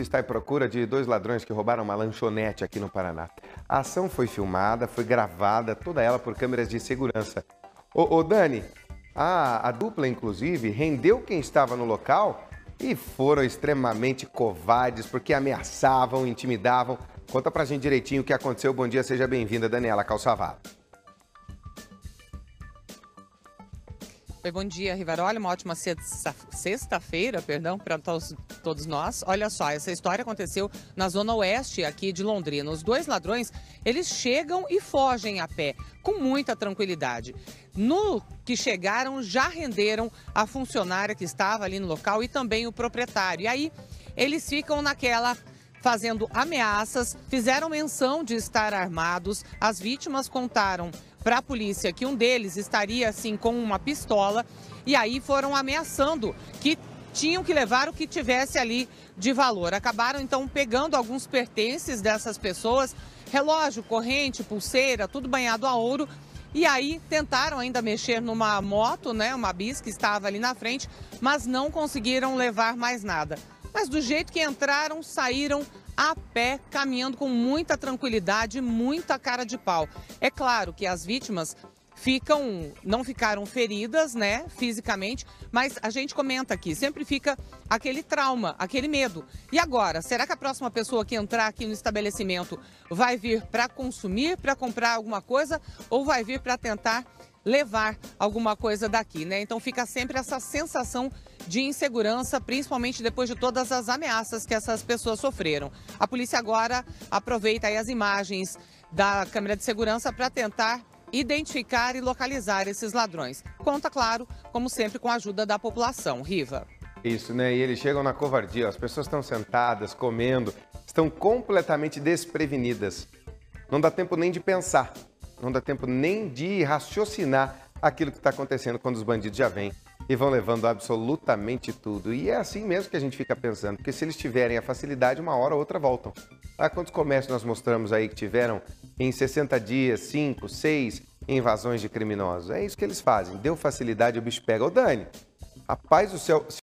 polícia está à procura de dois ladrões que roubaram uma lanchonete aqui no Paraná. A ação foi filmada, foi gravada, toda ela por câmeras de segurança. Ô Dani, a dupla, inclusive, rendeu quem estava no local e foram extremamente covardes porque ameaçavam, intimidavam. Conta pra gente direitinho o que aconteceu. Bom dia, seja bem-vinda, Daniela Calçavado. Oi, bom dia, Rivaroli. Uma ótima sexta-feira, perdão, para todos nós. Olha só, essa história aconteceu na zona oeste aqui de Londrina. Os dois ladrões, eles chegam e fogem a pé, com muita tranquilidade. No que chegaram, já renderam a funcionária que estava ali no local e também o proprietário. E aí, eles ficam naquela, fazendo ameaças, fizeram menção de estar armados. As vítimas contaram para a polícia que um deles estaria assim com uma pistola, e aí foram ameaçando que tinham que levar o que tivesse ali de valor. Acabaram então pegando alguns pertences dessas pessoas, relógio, corrente, pulseira, tudo banhado a ouro, e aí tentaram ainda mexer numa moto, né, uma Biz que estava ali na frente, mas não conseguiram levar mais nada. Mas do jeito que entraram, saíram a pé, caminhando com muita tranquilidade, muita cara de pau. É claro que as vítimas não ficaram feridas, né, fisicamente, mas a gente comenta aqui, sempre fica aquele trauma, aquele medo. E agora, será que a próxima pessoa que entrar aqui no estabelecimento vai vir para consumir, para comprar alguma coisa, ou vai vir para tentar levar alguma coisa daqui, né? Então fica sempre essa sensação de insegurança, principalmente depois de todas as ameaças que essas pessoas sofreram. A polícia agora aproveita aí as imagens da câmera de segurança para tentar identificar e localizar esses ladrões. Conta, claro, como sempre, com a ajuda da população. Riva. Isso, né? E eles chegam na covardia. As pessoas estão sentadas, comendo, estão completamente desprevenidas. Não dá tempo nem de pensar, não dá tempo nem de raciocinar aquilo que está acontecendo quando os bandidos já vêm e vão levando absolutamente tudo. E é assim mesmo que a gente fica pensando, porque se eles tiverem a facilidade, uma hora ou outra voltam. Há quantos comércios nós mostramos aí que tiveram em 60 dias, 5, 6 invasões de criminosos? É isso que eles fazem. Deu facilidade, o bicho pega. Ô Dani, rapaz do céu...